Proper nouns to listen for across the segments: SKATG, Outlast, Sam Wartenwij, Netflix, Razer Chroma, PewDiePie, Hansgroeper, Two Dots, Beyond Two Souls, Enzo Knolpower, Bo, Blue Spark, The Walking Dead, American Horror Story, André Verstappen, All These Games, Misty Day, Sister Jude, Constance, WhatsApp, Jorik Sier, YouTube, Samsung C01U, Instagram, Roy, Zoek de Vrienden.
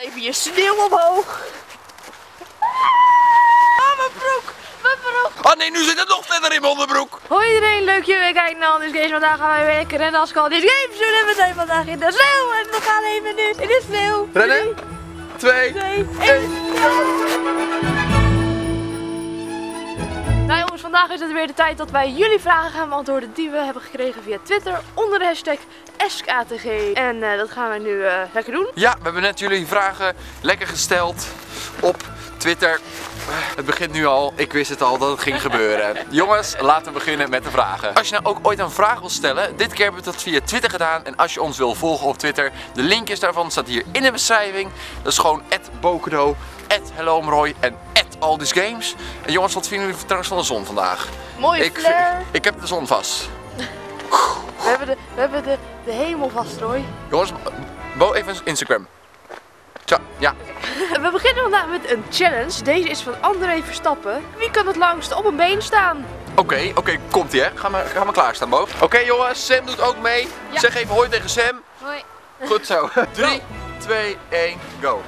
Even je sneeuw omhoog. Ah, mijn broek! Mijn broek! Oh nee, nu zit het nog verder in mijn onderbroek. Hoi iedereen, leuk jullie weer kijken naar All These Games. Vandaag gaan wij weer lekker rennen als ik All These Games doen. En we zijn vandaag in de sneeuw. En we gaan even nu in de sneeuw. Rennen? 3, 2, 1. Nou jongens, vandaag is het weer de tijd dat wij jullie vragen gaan beantwoorden die we hebben gekregen via Twitter onder de hashtag #SKATG. En dat gaan wij nu lekker doen. Ja, we hebben net jullie vragen lekker gesteld op Twitter. Het begint nu al, ik wist het al dat het ging gebeuren. Jongens, laten we beginnen met de vragen. Als je nou ook ooit een vraag wil stellen, dit keer hebben we dat via Twitter gedaan. En als je ons wil volgen op Twitter, de link is daarvan, staat hier in de beschrijving. Dat is gewoon @bokudo, @helloomroy en @allthesgames. En jongens, wat vinden jullie trouwens van de zon vandaag? Mooi flare. Ik heb de zon vast. We hebben de hemel vast, Roy. Jongens, Bo even Instagram. Tja, ja. We beginnen vandaag met een challenge. Deze is van André Verstappen. Wie kan het langst op een been staan? Oké, komt ie hè. Ga maar klaarstaan, Bo. Oké, jongens, Sam doet ook mee. Ja. Zeg even hoi tegen Sam. Hoi. Goed zo. 3, 2, 1, go.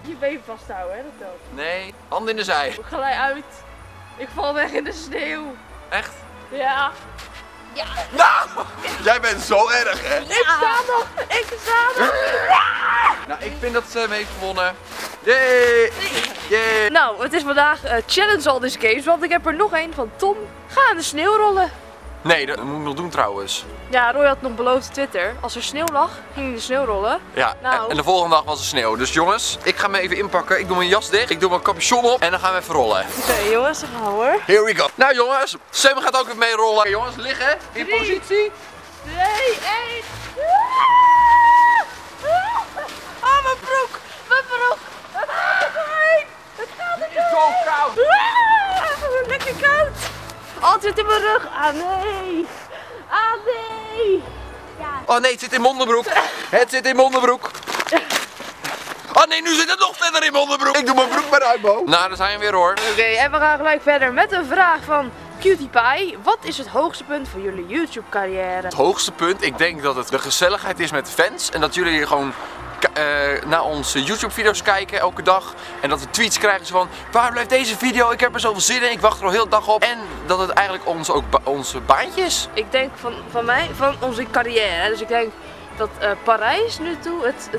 Je been vasthouden, hè? Dat telt. Nee, hand in de zij. Ik glij uit. Ik val weg in de sneeuw. Echt? Ja. Ja. Nou, jij bent zo erg, hè? Ja. Ik sta nog. Ja. Nou, ik vind dat ze hem heeft gewonnen. Yay! Yeah. Nou, het is vandaag Challenge All These Games, want ik heb er nog één van Tom. Ga in de sneeuw rollen. Nee, dat moet ik nog doen trouwens. Ja, Roy had nog beloofd op Twitter. Als er sneeuw lag, ging hij de sneeuw rollen. Ja, nou. En de volgende dag was er sneeuw. Dus jongens, ik ga me even inpakken. Ik doe mijn jas dicht, ik doe mijn capuchon op en dan gaan we even rollen. Oké, jongens, dan gaan we hoor. Here we go. Nou jongens, Sam gaat ook even mee rollen. Oké, jongens, liggen. In 3, positie. 2, 1. Oh, mijn broek. Mijn broek. Het gaat erheen. Het gaat erheen. Het is zo koud. Lekker koud. Oh, het zit in mijn rug. Ah nee. Ah nee. Ja. Oh nee, het zit in mijn onderbroek. Het zit in mijn onderbroek. Oh nee, nu zit het nog verder in mijn onderbroek. Ik doe mijn broek maar uit, Bo. Nou, daar zijn we weer hoor. Oké, en we gaan gelijk verder met een vraag van Cutie Pie. Wat is het hoogste punt van jullie YouTube carrière? Het hoogste punt? Ik denk dat het de gezelligheid is met fans. En dat jullie hier gewoon naar onze YouTube video's kijken elke dag. En dat we tweets krijgen van waar blijft deze video? Ik heb er zoveel zin in, ik wacht er al heel de dag op. En dat het eigenlijk onze baantje is. Ik denk van onze carrière. Dus ik denk dat Parijs nu toe het,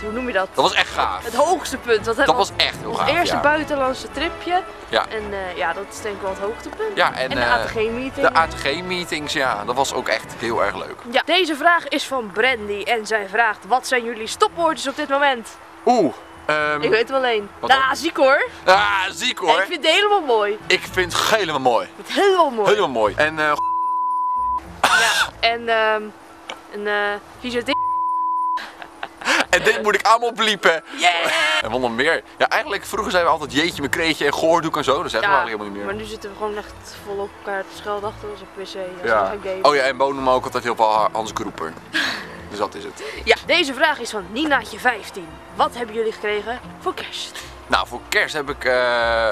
hoe noem je dat? Dat was echt gaaf. Het hoogste punt. Dat was echt heel gaaf. Ons eerste buitenlandse tripje. Ja. En ja, dat is denk ik wel het hoogtepunt. Ja, en de ATG-meetings. De ATG-meetings, ja. Dat was ook echt heel erg leuk. Ja. Deze vraag is van Brandy en zij vraagt, wat zijn jullie stopwoordjes op dit moment? Oeh. Ik weet wel één. Ah, ziek hoor. Ah, ziek hoor. En ik vind het helemaal mooi. Ik vind het helemaal mooi. Helemaal mooi. En ja, en vieze ding. En dit moet ik allemaal bliepen. Yeah. En wat nog meer? Ja, eigenlijk vroeger zijn we altijd jeetje, mekreetje en goordoek en zo. Dat zeggen we eigenlijk helemaal niet meer. Maar nu zitten we gewoon echt vol op elkaar te schelden achter ons op pc. Ja. Oh ja, en Bo noemen ook altijd heel veel Hans Groeper. Dus dat is het. Ja, deze vraag is van Ninaatje15. Wat hebben jullie gekregen voor kerst? Nou, voor kerst heb ik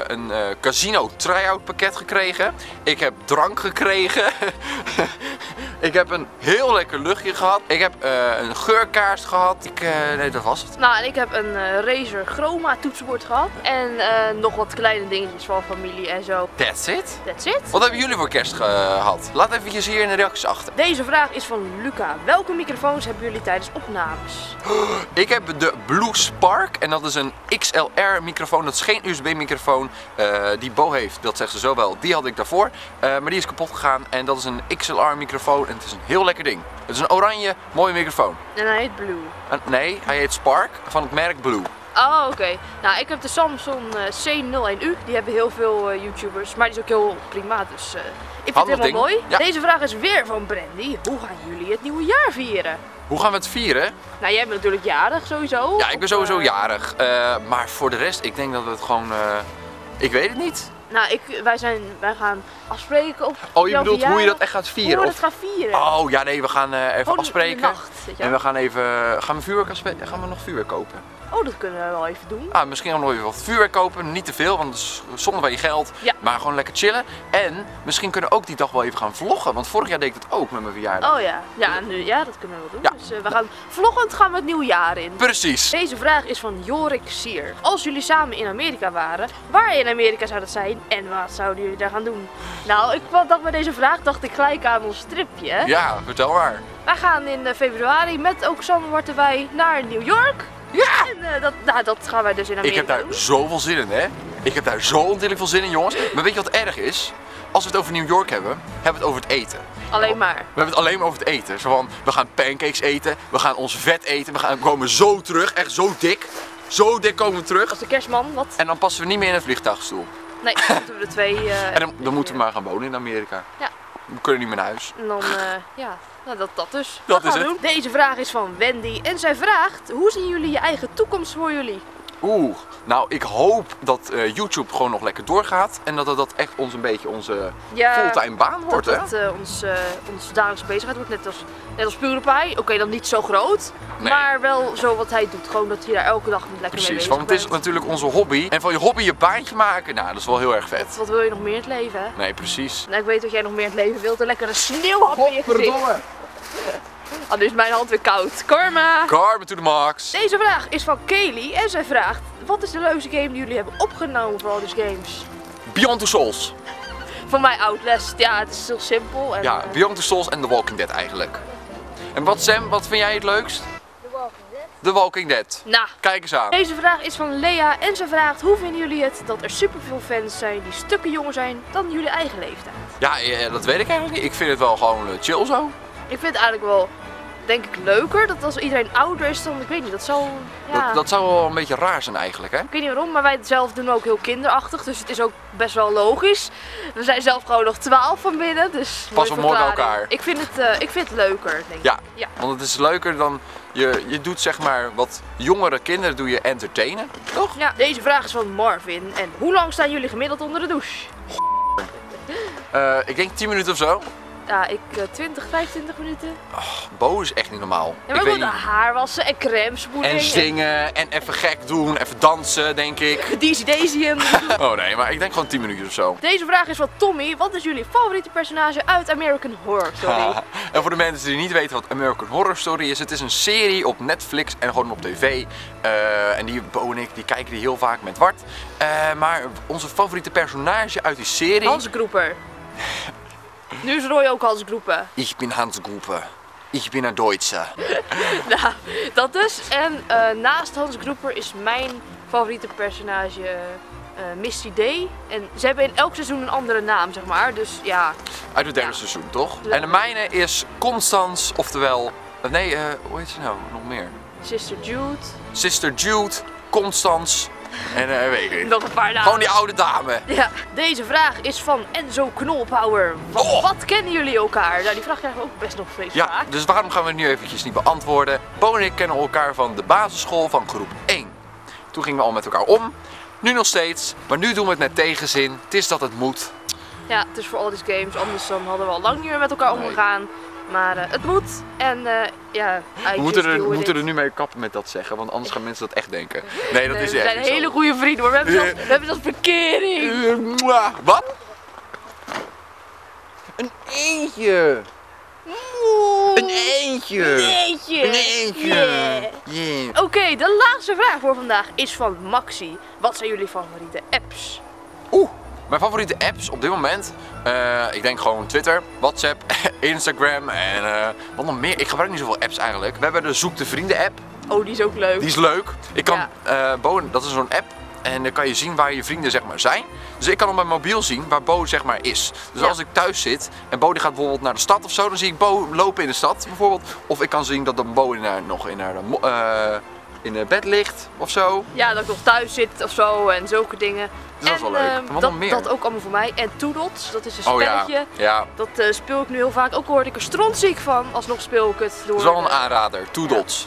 een casino try-out pakket gekregen. Ik heb drank gekregen. Ik heb een heel lekker luchtje gehad. Ik heb een geurkaars gehad. Nee, dat was het. Nou, en ik heb een Razer Chroma toetsenbord gehad. En nog wat kleine dingetjes van familie en zo. That's it? That's it. Wat hebben jullie voor kerst gehad? Laat eventjes hier in de reacties achter. Deze vraag is van Luca. Welke microfoons hebben jullie tijdens opnames? Ik heb de Blue Spark. En dat is een XLR microfoon. Dat is geen USB microfoon die Bo heeft. Dat zegt ze zo wel. Die had ik daarvoor. Maar die is kapot gegaan. En dat is een XLR microfoon. En het is een heel lekker ding. Het is een oranje, mooie microfoon. En hij heet Blue. Nee, hij heet Spark van het merk Blue. Oh, oké. Nou, ik heb de Samsung C01U. Die hebben heel veel YouTubers, maar die is ook heel prima. Dus ik vind het helemaal mooi. Ja. Deze vraag is weer van Brandy. Hoe gaan jullie het nieuwe jaar vieren? Hoe gaan we het vieren? Nou, jij bent natuurlijk jarig sowieso. Ja, ik ben sowieso jarig. Maar voor de rest, ik denk dat we het gewoon... Ik weet het niet. Nou, wij gaan afspreken op... Oh, je bedoelt hoe je dat echt gaat vieren? Hoe we dat gaan vieren. Oh, ja nee, we gaan even afspreken. Nacht, en we gaan even... Gaan we nog vuurwerk kopen? Oh, dat kunnen we wel even doen. Ah, misschien gaan we nog even wat vuurwerk kopen. Niet te veel, want dat is zonde van je geld. Ja. Maar gewoon lekker chillen. En misschien kunnen we ook die dag wel even gaan vloggen. Want vorig jaar deed ik dat ook met mijn verjaardag. Oh ja. Ja, dat kunnen we wel doen. Ja. Dus we gaan vloggend gaan we het nieuwe jaar in. Precies. Deze vraag is van Jorik Sier. Als jullie samen in Amerika waren, waar in Amerika zou dat zijn en wat zouden jullie daar gaan doen? Nou, ik dacht bij deze vraag gelijk aan ons tripje. Hè? Ja, vertel maar. Wij gaan in februari met ook Sam Wartenwij naar New York. Ja! En dat gaan wij dus in Amerika. Ik heb daar zoveel zin in, hè? Ik heb daar zo ontzettend veel zin in, jongens. Maar weet je wat erg is? Als we het over New York hebben, hebben we het over het eten. Alleen maar. We hebben het alleen maar over het eten. Zo van, we gaan pancakes eten, we gaan ons vet eten, we komen zo terug, echt zo dik. Zo dik komen we terug. Als de kerstman, wat? En dan passen we niet meer in een vliegtuigstoel. Nee, dan moeten we de twee... en dan moeten we maar gaan wonen in Amerika. Ja. We kunnen niet meer naar huis. En dan, ja... Nou, dat dus. Dat is het. Deze vraag is van Wendy en zij vraagt, hoe zien jullie je eigen toekomst voor jullie? Oeh, nou ik hoop dat YouTube gewoon nog lekker doorgaat en dat echt ons een beetje onze fulltime baan wordt. Dat het ons dagelijks bezigheid wordt, net als PewDiePie. Oké, dan niet zo groot, maar wel zo wat hij doet. Gewoon dat hij daar elke dag lekker mee bezig bent. Want het is natuurlijk onze hobby. En van je hobby je baantje maken, nou dat is wel heel erg vet. Wat wil je nog meer in het leven, hè? Nee, precies. Nou, ik weet dat jij nog meer in het leven wilt, een lekkere sneeuwhap in je gezicht. Oh, nu is mijn hand weer koud. Karma! Karma to the max! Deze vraag is van Kelly en zij vraagt: wat is de leukste game die jullie hebben opgenomen voor All These Games? Beyond Two Souls. Voor mij Outlast, ja, het is heel simpel. En, ja, Beyond Two Souls en The Walking Dead eigenlijk. En wat Sam, wat vind jij het leukst? The Walking Dead. The Walking Dead. Nou, kijk eens aan. Deze vraag is van Lea en zij vraagt: hoe vinden jullie het dat er superveel fans zijn die stukken jonger zijn dan jullie eigen leeftijd? Ja, dat weet ik eigenlijk niet. Ik vind het wel gewoon chill zo. Ik vind het eigenlijk wel, denk ik, leuker dat als iedereen ouder is dan, ik weet niet, dat zou... Ja. Dat zou wel een beetje raar zijn eigenlijk, hè? Ik weet niet waarom, maar wij zelf doen ook heel kinderachtig, dus het is ook best wel logisch. We zijn zelf gewoon nog 12 van binnen, dus... Pas wel mooi bij elkaar. Ik vind het leuker, denk ik. Ja, want het is leuker dan... Je doet zeg maar wat jongere kinderen doe je entertainen, toch? Ja, deze vraag is van Marvin. En hoe lang staan jullie gemiddeld onder de douche? Ik denk 10 minuten of zo. Ja, 20, 25 minuten. Oh, Bo is echt niet normaal. Ja, maar ik wilde haar wassen en crème spoelen. En zingen en even gek doen, even dansen, denk ik. Daisy. Oh nee, maar ik denk gewoon 10 minuutjes of zo. Deze vraag is van Tommy. Wat is jullie favoriete personage uit American Horror Story? En voor de mensen die niet weten wat American Horror Story is, het is een serie op Netflix en gewoon op tv. En Bo en ik kijken die heel vaak met Wart. Maar onze favoriete personage uit die serie... Hansgroeper. Nu is Roy ook Hansgroeper. Ik ben Hansgroeper. Ik ben een Duitser. Nou, dat dus. En naast Hansgroeper is mijn favoriete personage Misty Day. En ze hebben in elk seizoen een andere naam, zeg maar. Dus ja. Uit het derde seizoen, toch? En de mijne is Constance, oftewel... Nee, hoe heet ze nou? Nog meer. Sister Jude. Sister Jude, Constance... En weet ik niet. Nog een paar dames. Gewoon die oude dame. Ja. Deze vraag is van Enzo Knolpower. Wat kennen jullie elkaar? Nou, die vraag krijgen we ook best nog veel vaak. Ja, dus waarom gaan we nu eventjes niet beantwoorden? Bo en ik kennen elkaar van de basisschool van groep 1. Toen gingen we al met elkaar om. Nu nog steeds. Maar nu doen we het met tegenzin. Het is dat het moet. Ja, het is voor All These Games. Anders dan hadden we al lang niet meer met elkaar omgegaan. Maar het moet. En ja, we moeten er nu mee kappen met dat zeggen, want anders gaan mensen dat echt denken. Nee, dat is echt. We zijn hele goede vrienden, hoor. We hebben zelfs verkering. Wat? Een eentje. Een eentje. Een eentje. Een eentje. Yeah. Oké, de laatste vraag voor vandaag is van Maxi. Wat zijn jullie favoriete apps? Oeh. Mijn favoriete apps op dit moment, ik denk gewoon Twitter, WhatsApp, Instagram en wat nog meer. Ik gebruik niet zoveel apps eigenlijk. We hebben de Zoek de Vrienden app. Oh, die is ook leuk. Die is leuk. Ik kan, Bo, dat is zo'n app en dan kan je zien waar je vrienden zeg maar zijn. Dus ik kan op mijn mobiel zien waar Bo zeg maar is. Dus als ik thuis zit en Bo die gaat bijvoorbeeld naar de stad of zo, dan zie ik Bo lopen in de stad bijvoorbeeld. Of ik kan zien dat dan Bo in bed ligt of zo. Ja, dat ik nog thuis zit of zo en zulke dingen. Dus dat is wel leuk. Wat nog meer? Dat ook allemaal voor mij. En Two Dots, dat is een spelletje. Ja. Dat speel ik nu heel vaak. Ook hoorde ik er strontziek van. Alsnog speel ik het door. Dat is wel een aanrader. Two Dots.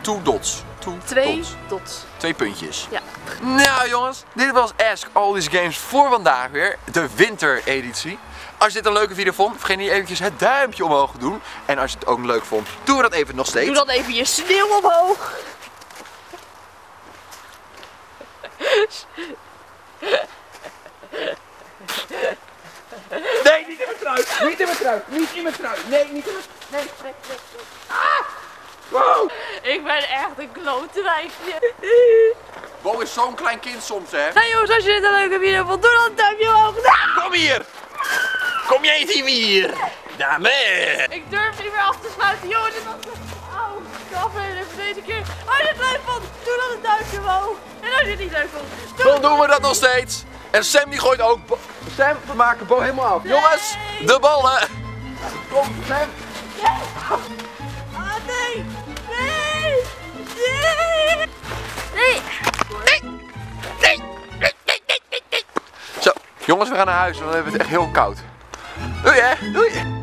Two Dots. Twee puntjes. Ja. Nou jongens, dit was Ask All These Games voor vandaag weer. De wintereditie. Als je dit een leuke video vond, vergeet niet eventjes het duimpje omhoog te doen. En als je het ook leuk vond, doen we dat even nog steeds. Doe dan even je sneeuw omhoog. Nee, niet in mijn trui. Niet in mijn trui. Niet in mijn trui. Nee, niet in mijn trui. Nee, nee, nee. Ah! Wow. Ik ben echt een klote wijfje. Bo is zo'n klein kind soms, hè? Nou jongens, als je dit een leuke video vond, doe dan een duimpje omhoog. Ah! Kom hier. Kom jij eens hier. Daarmee. Ik durf niet meer af te sluiten. Jongens, dit was de aflevering voor deze keer. Als je het leuk vond, doe dan een duimpje omhoog. En als je het niet leuk vond, dan doen we dat nog steeds. En Sam die gooit ook. Sam, we maken Bo helemaal af. Nee. Jongens, de ballen. Kom, Sam. Nee. Ah, nee. Nee. Nee. Nee. Nee. Nee. Nee. Nee. Nee. Zo, jongens, we gaan naar huis, want dan hebben we het echt heel koud. Doei hè. Doei.